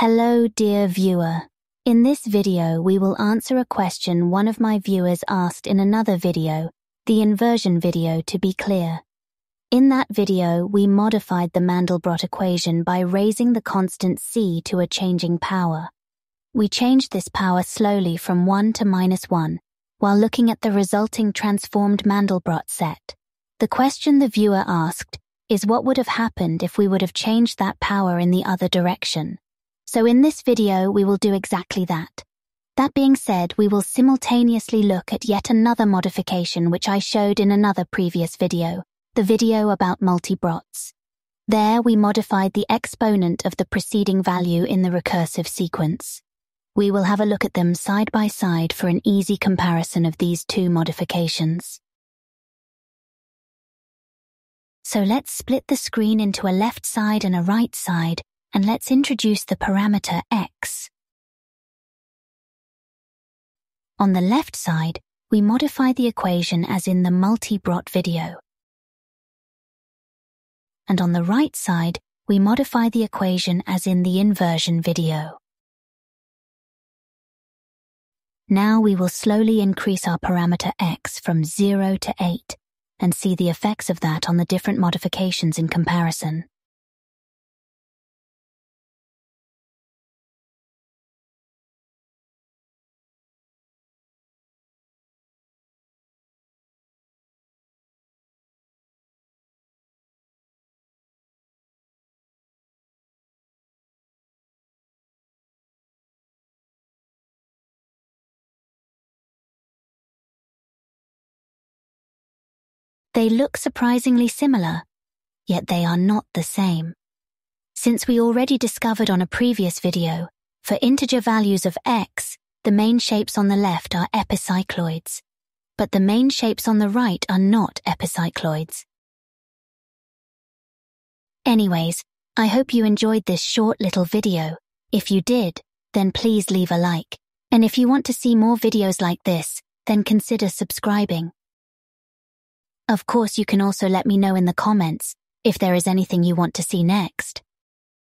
Hello, dear viewer. In this video, we will answer a question one of my viewers asked in another video, the inversion video to be clear. In that video, we modified the Mandelbrot equation by raising the constant C to a changing power. We changed this power slowly from 1 to -1, while looking at the resulting transformed Mandelbrot set. The question the viewer asked is what would have happened if we would have changed that power in the other direction. So in this video, we will do exactly that. That being said, we will simultaneously look at yet another modification which I showed in another previous video, the video about multibrots. There we modified the exponent of the preceding value in the recursive sequence. We will have a look at them side by side for an easy comparison of these two modifications. So let's split the screen into a left side and a right side, and let's introduce the parameter x. On the left side, we modify the equation as in the multibrot video. And on the right side, we modify the equation as in the inversion video. Now we will slowly increase our parameter x from 0 to 8 and see the effects of that on the different modifications in comparison. They look surprisingly similar, yet they are not the same. Since we already discovered on a previous video, for integer values of x, the main shapes on the left are epicycloids, but the main shapes on the right are not epicycloids. Anyways, I hope you enjoyed this short little video. If you did, then please leave a like. And if you want to see more videos like this, then consider subscribing. Of course, you can also let me know in the comments if there is anything you want to see next.